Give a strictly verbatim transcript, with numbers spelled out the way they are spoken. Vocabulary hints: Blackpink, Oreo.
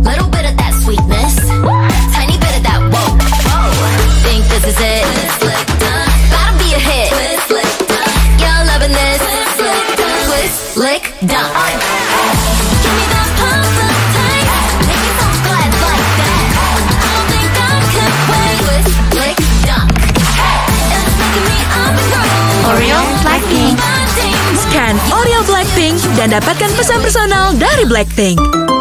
Little bit of that sweetness, tiny bit of that whoa, whoa. Think this is it, gotta be a hit. Y'all loving this, twist, lick, dunk. Give me those pumps up tight, make me some squats like that. I don't think I could wait. Twist, lick, dunk. It's making me up and grow. Oreo, Blackpink. Scan Oreo Blackpink dan dapatkan pesan personal dari Blackpink.